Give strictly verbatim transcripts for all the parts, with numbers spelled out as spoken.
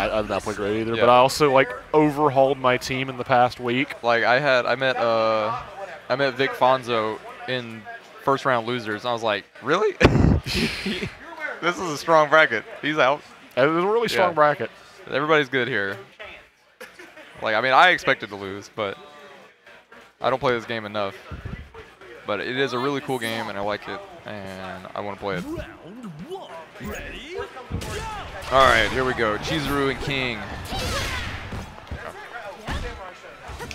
I, I'm not playing great either, yeah. But I also like overhauled my team in the past week. Like I had, I met, uh, I met Vic Fonzo in first round losers, and I was like, really? This is a strong bracket. He's out. It was a really strong yeah. bracket. Everybody's good here. Like I mean, I expected to lose, but I don't play this game enough. But it is a really cool game, and I like it, and I want to play it. Ready? All right, here we go. Chizuru and King.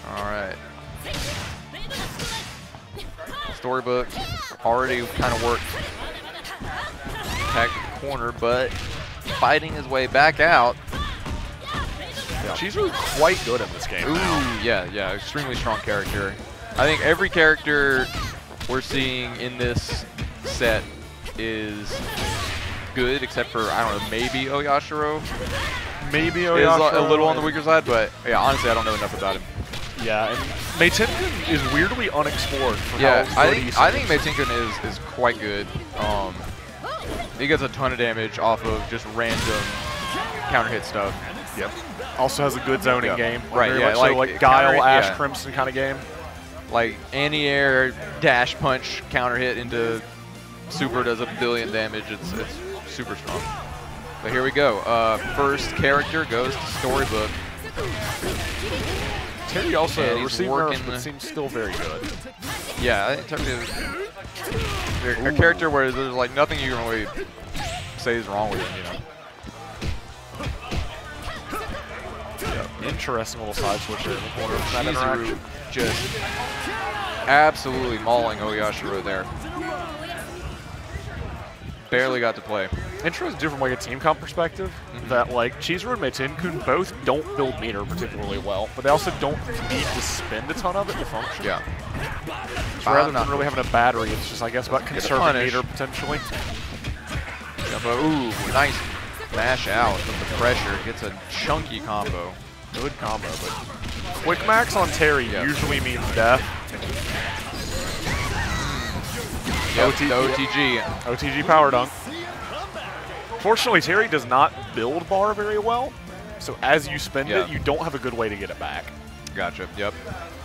All right. Storybook already kind of worked. Attacked the corner, but fighting his way back out. Yeah. Chizuru's quite good at this game. Ooh, now. yeah, yeah, extremely strong character. I think every character we're seeing in this set is good, except for, I don't know, maybe Oyashiro. Maybe Oyashiro is a little on the weaker side, but yeah, honestly, I don't know enough about him. Yeah, and Meitenkun is weirdly unexplored. For yeah, I think, I think Meitenkun is, is quite good. Um, he gets a ton of damage off of just random counter hit stuff. Yep. Also has a good zoning yep. game. Right, very yeah. Much like, so like Guile, counter, Ash, yeah. Crimson kind of game. Like anti-air, dash punch, counter hit into super does a billion damage. It's, it's super strong. But here we go. Uh, first character goes to Storybook. Terry also yeah, received nerfs, but seems still very good. Yeah, I think Terry is a character where there's like nothing you can really say is wrong with him, you know. Interesting little side switcher in the corner. Chizuru just absolutely mauling Oyashiro there. Barely got to play. Intro is different, like a team comp perspective. Mm-hmm. That like Chizuru and Meitenkun both don't build meter particularly well, but they also don't need to spend a ton of it to function. Yeah. So rather than really having a battery, it's just I guess about conserving meter potentially. Yeah, but, ooh, nice mash out from the pressure. Gets a chunky combo. Good combo, but quick max on Terry yep. usually means death. Yep, O T G. O T G power dunk. Fortunately, Terry does not build bar very well, so as you spend yep. it, you don't have a good way to get it back. Gotcha, yep.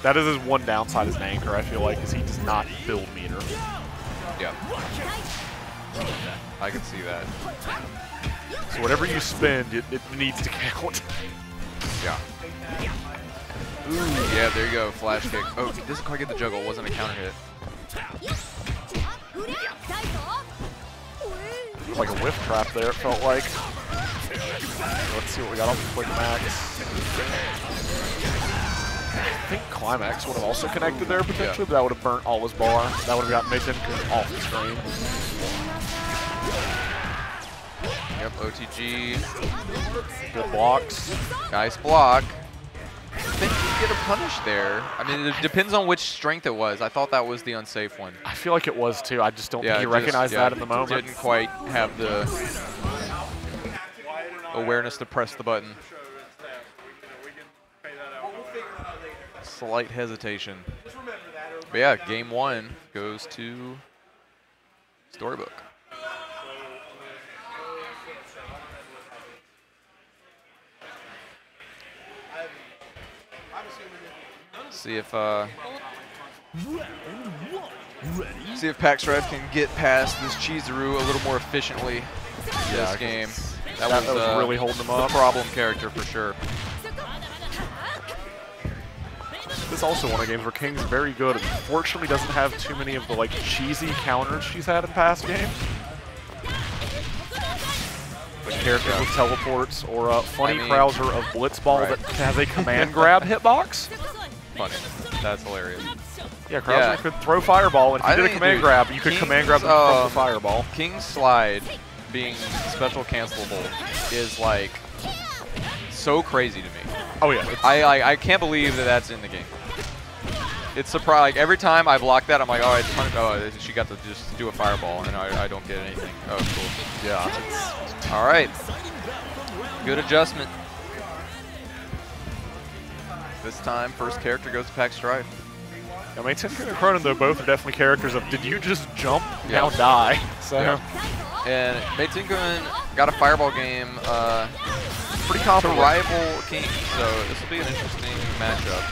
That is his one downside as an anchor, I feel like, is he does not build meter. Yep. I can see that. So whatever you spend, it, it needs to count. Yeah. Ooh, yeah, there you go. Flash kick. Oh, doesn't quite get the juggle. Wasn't a counter hit. Like a whiff trap there, it felt like. Let's see what we got on the quick max. I think Climax would have also connected there potentially, yeah. but that would have burnt all his bar. That would have got Meitenkun off the screen. Yep, O T G. Good blocks. Nice block. I think you get a punish there. I mean, it depends on which strength it was. I thought that was the unsafe one. I feel like it was too. I just don't yeah, think he recognized yeah, that in the moment. Didn't quite have the awareness to press the button. Slight hesitation. But yeah, game one goes to Storybook. See if uh, see if PacStrife can get past this Chizuru a little more efficiently yeah, this game. That, that was, was uh, really holding him up. Problem character for sure. This is also one of the games where King's very good. Unfortunately, doesn't have too many of the like cheesy counters she's had in past games. Characters yeah. with teleports or a funny I mean, Crowser of Blitzball right. that has a command grab hitbox. Funny. That's hilarious. Yeah, Crowser yeah. could throw Fireball, and if I you did a command dude, grab, you King's, could command grab and uh, throw the Fireball. King's Slide being special cancelable is, like, so crazy to me. Oh, yeah. I, I, I can't believe that that's in the game. It's surprising. Like, every time I block that, I'm like, oh, it's fun. Oh, she got to just do a Fireball, and I, I don't get anything. Oh, cool. Yeah. All right. Good adjustment. This time, first character goes to PacStrife. I mean, Meitenkun and Krohnen, though, both are definitely characters of, did you just jump? Yeah. Now die. So. Yeah. And Meitenkun got a Fireball game. Uh, pretty confident to rival King, so this will be an interesting matchup.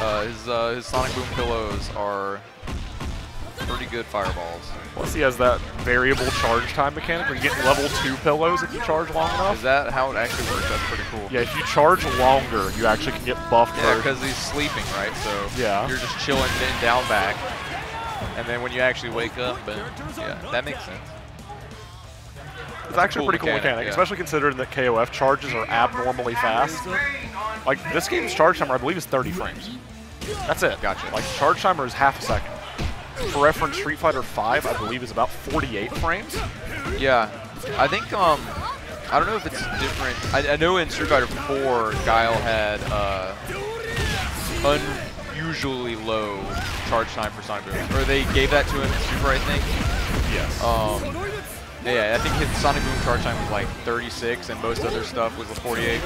Uh, his, uh, his Sonic Boom pillows are pretty good fireballs. Plus he has that variable charge time mechanic where you get level two pillows if you charge long enough. Is that how it actually works? That's pretty cool. Yeah, if you charge longer, you actually can get buffed. Yeah, because he's sleeping, right? So yeah. You're just chilling, then down back. And then when you actually wake up, and yeah, that makes sense. It's That's actually a pretty cool mechanic, mechanic yeah. especially considering that K O F charges are abnormally fast. Like, this game's charge timer, I believe, is thirty frames. That's it. Gotcha. Like, charge timer is half a second. For reference, Street Fighter five, I believe, is about forty-eight frames. Yeah. I think, um, I don't know if it's different. I, I know in Street Fighter four, Guile had uh, unusually low charge time for Sonic Boom. Or they gave that to him in Super, I think. Yes. Um, yeah, I think his Sonic Boom charge time was like thirty-six, and most other stuff was a forty-eight.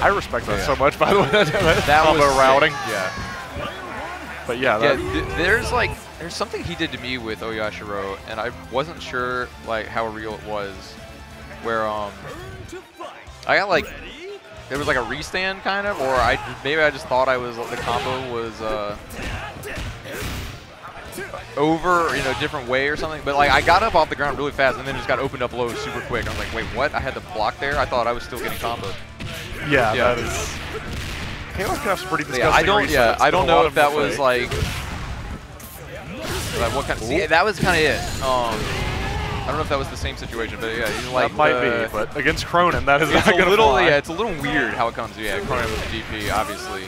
I respect that yeah. so much, by the way. that that combo was routing. Sick. Yeah. But yeah, that yeah th there's like there's something he did to me with Oyashiro, and I wasn't sure like how real it was. Where um, I got like there was like a restand kind of, or I maybe I just thought I was the combo was uh over, you know, different way or something. But like I got up off the ground really fast, and then just got opened up low super quick. I was like, wait, what? I had the block there. I thought I was still getting comboed. Yeah, yeah. That is. Pretty yeah, I don't. Yeah, I don't know if that was like, like what kind. Of, see, that was kind of it. Um, I don't know if that was the same situation, but yeah, he's like that might the, be. But against Krohnen, that is it's not a little. Fly. Yeah, it's a little weird how it comes. Yeah, Krohnen with the D P, obviously.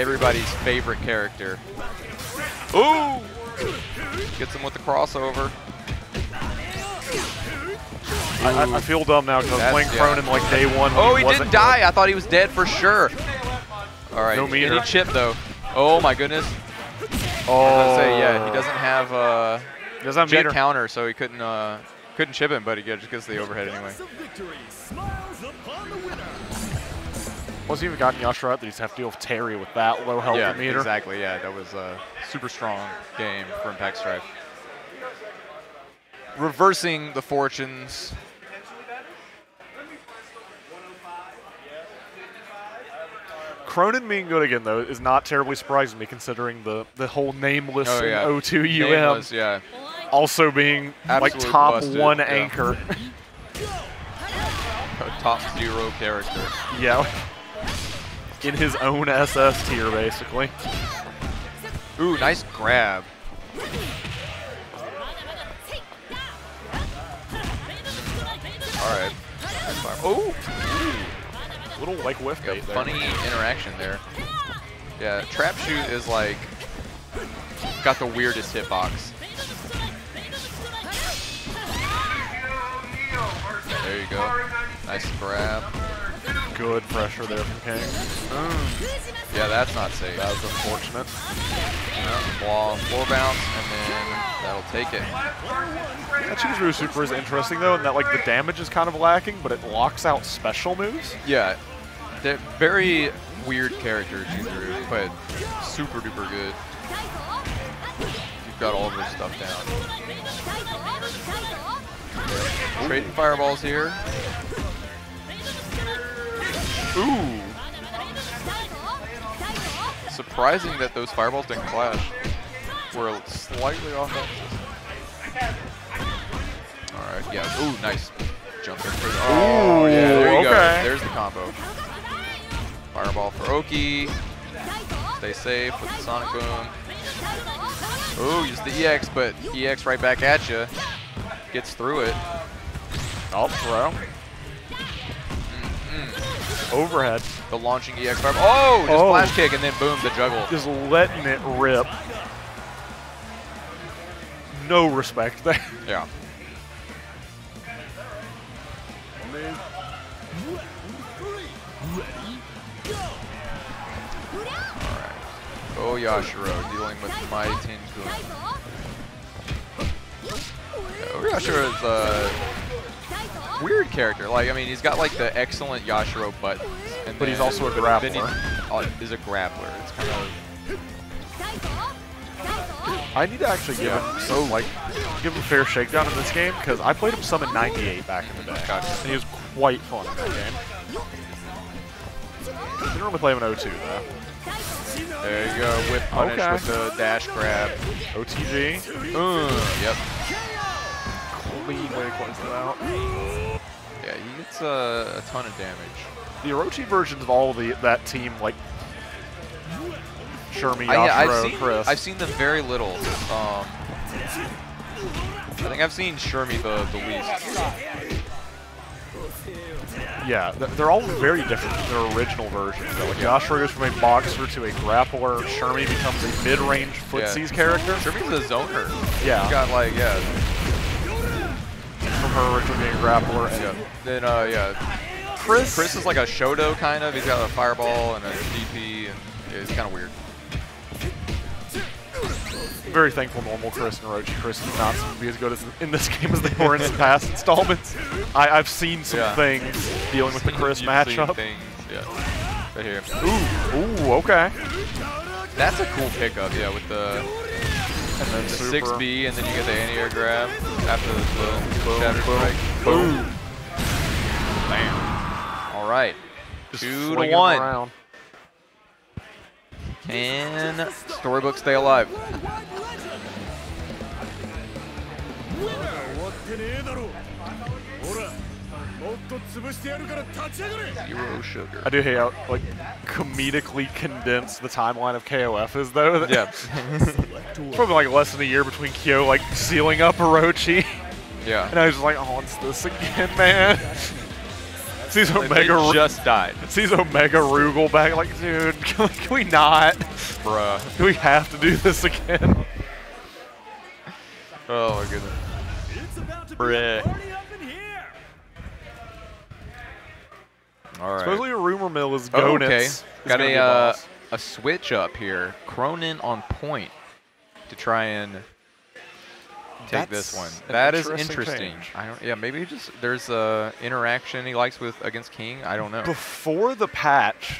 Everybody's favorite character. Ooh! Gets him with the crossover. I, I feel dumb now because I was playing Krohnen yeah. like day one. Oh, he, he didn't die. Dead. I thought he was dead for sure. All right. No meter. He chipped, though. Oh, my goodness. Oh. I was gonna say, yeah, he doesn't have uh, he doesn't have jet meter. Counter, so he couldn't uh, couldn't chip him, but he just gets the overhead anyway. Once you've gotten Yashiro out, they just have to deal with Terry with that low health yeah, meter. Exactly, yeah. That was a super strong game from PacStrife. Reversing the fortunes. Krohnen being good again, though, is not terribly surprising to me, considering the, the whole nameless oh, yeah. O two U M yeah. also being absolute like top busted. One yeah. anchor. Top zero character. Yeah. In his own S S tier, basically. Ooh, nice grab. All right. Oh! Ooh. Little like whiff bait there. Funny interaction there. Yeah, trap shoot is like got the weirdest hitbox. There you go. Nice grab. Good pressure there from King. Mm. Yeah, that's not safe. That was unfortunate. Yeah, wall, floor bounce, and then that'll take it. That Chizuru super is interesting though, and that like the damage is kind of lacking, but it locks out special moves. Yeah, they're very weird character Chizuru, but super duper good. You've got all of this stuff down. Trading fireballs here. Ooh. Surprising that those fireballs didn't clash. We're slightly off. All right, yeah. Ooh, nice jump there. Oh, ooh, yeah, there you okay. go. There's the combo. Fireball for Oki. Stay safe with the Sonic Boom. Ooh, use the E X, but E X right back at you. Gets through it. I'll throw. Overhead. The launching E X fireball. Oh, just oh. flash kick and then boom, the juggle. Just letting it rip. No respect there. Yeah. All right. Oh, Yashiro dealing with Meitenkun. Oh, Yashiro is uh. weird character. Like, I mean, he's got like the excellent Yashiro buttons, and but he's also a grappler. He, oh, is a grappler. It's kind of. I need to actually give yeah. him so like give him a fair shakedown in this game, because I played him some in ninety-eight back in the day, God. and he was quite fun in that game. You can only play him in oh two though. There you go, whip punish okay. with the dash grab. O T G. Uh, yep. Clean way to cleanse them out. Yeah, he gets uh, a ton of damage. The Orochi versions of all the that team, like Shermie, Yashiro, I've seen, Chris. I've seen them very little. Um, I think I've seen Shermie the, the least. Yeah, they're all very different from their original version. So, like, yeah. Joshua goes from a boxer to a grappler. Shermie becomes a mid-range footsies yeah. character. Shermie's a zoner. Yeah. She's got, like, yeah. From her original being a grappler. And yeah. Then, uh, yeah. Chris. Chris is like a Shodo, kind of. He's got a fireball and a D P, and yeah, it's kind of weird. Very thankful normal Chris and Orochi Chris is not be as good as in this game as they were in the past installments. I, I've seen some yeah. things dealing with the Chris matchup. Things, yeah. Right here. Ooh, ooh, okay. That's a cool pickup, yeah, with the, and then the six B, and then you get the anti-air grab after the boom, shatter strike. Boom. boom. Bam. All right. Just Two to one. Around. And Storybook stay alive. Zero sugar. I do hate how like comedically condensed the timeline of K O F is though. Yeah. Probably like less than a year between Kyo like sealing up Orochi. Yeah. And I was just like, oh, it's this again, man. Sees Omega like just died. Sees Omega Rugal back, like, dude, can, can we not? Bruh. Do we have to do this again? Oh my goodness. It's about to Bruh. Be a up in here. All right. Supposedly a rumor mill is going. Oh, okay. Got a uh, a switch up here. Krohnen on point to try and take That's this one. That is interesting. I don't, yeah, maybe just there's a interaction he likes with against King. I don't know. Before the patch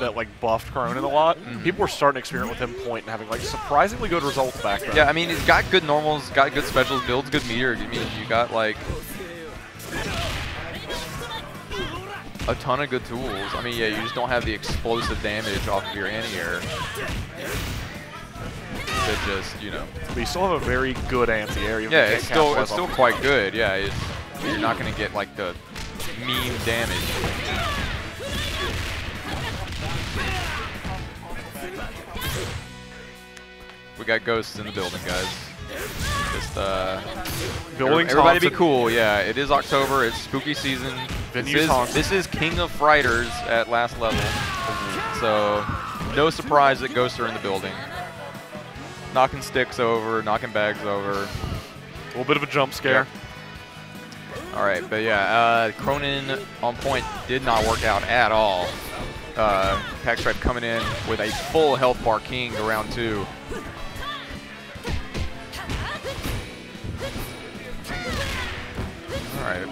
that like buffed Krohnen a lot, mm-hmm. people were starting to experiment with him point and having like surprisingly good results back then. Yeah, I mean he's got good normals, got good specials, builds good meter. I mean you got like a ton of good tools. I mean yeah, you just don't have the explosive damage off of your anti-air. It just, you know. But you still have a very good anti-air. Yeah, it's still, it's still quite good. Yeah, it's, you're not going to get like the mean damage. We got ghosts in the building, guys. Just uh, building. Everybody be cool. Yeah, it is October. It's spooky season. This is, this is King of Fighters at last level, so no surprise that ghosts are in the building. Knocking sticks over, knocking bags over. A little bit of a jump scare. Yeah. All right, but yeah, uh, Krohnen on point did not work out at all. Uh, PacStrife coming in with a full health bar King to round two. All right.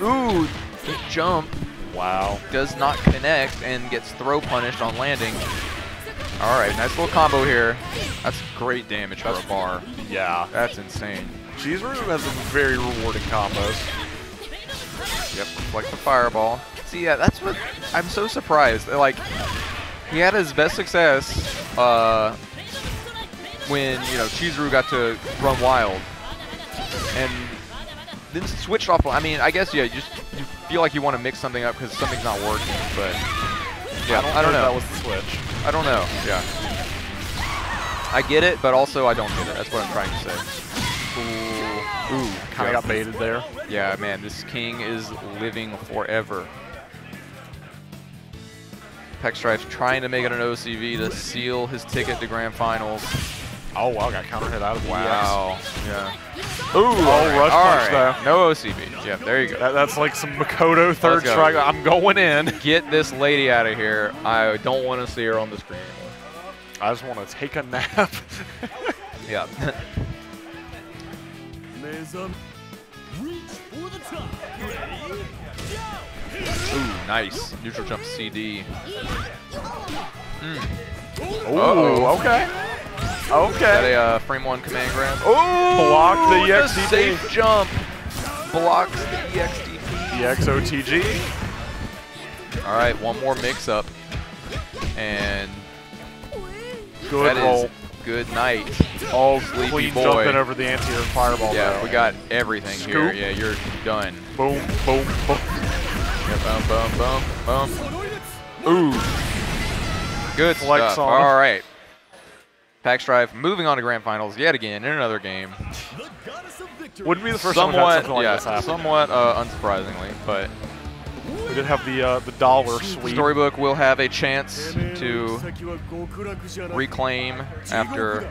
Ooh, the jump. Wow. Does not connect and gets throw punished on landing. All right, nice little combo here. That's great damage that's, for a bar. Yeah. That's insane. Chizuru has some very rewarding combos. Yep, like the fireball. See, yeah, that's what I'm so surprised. Like, he had his best success uh, when, you know, Chizuru got to run wild. And then switched off. I mean, I guess, yeah, you, just, you feel like you want to mix something up because something's not working, but... Yeah, I don't, I don't know. That was the switch. I don't know. Yeah. I get it, but also I don't get it. That's what I'm trying to say. Ooh, ooh, kind of got baited there. Yeah, man, this King is living forever. PacStrife trying to make it an O C V to seal his ticket to Grand Finals. Oh wow, got counter hit out of the Wow. D X. Yeah. Ooh, oh, right. rush All punch right. though. No O C B. Yeah, there you go. That, that's like some Makoto third go. strike. I'm going in. Get this lady out of here. I don't want to see her on the screen anymore. I just want to take a nap. yeah. Ooh, nice. Neutral jump C D. Mm. Ooh, uh-oh. okay. Okay. Got a uh, frame one command grab. Oh! Block the E X D P. The safe jump blocks the E X D P. E X O T G. All right, one more mix up, and good that roll. Is good night. All sleepy clean boy. Jumping over the anti-air fireball. Yeah, there. We got everything Scoop. Here. Yeah, you're done. Boom, boom, boom. Yeah, boom, boom, boom, boom. Ooh. Good Flex stuff. On. All right. PacStrife moving on to grand finals yet again in another game. Wouldn't be the first somewhat, time we've had something like yeah, this happen. Somewhat uh, unsurprisingly, but we did have the uh, the dollar sweep. Storybook will have a chance to reclaim after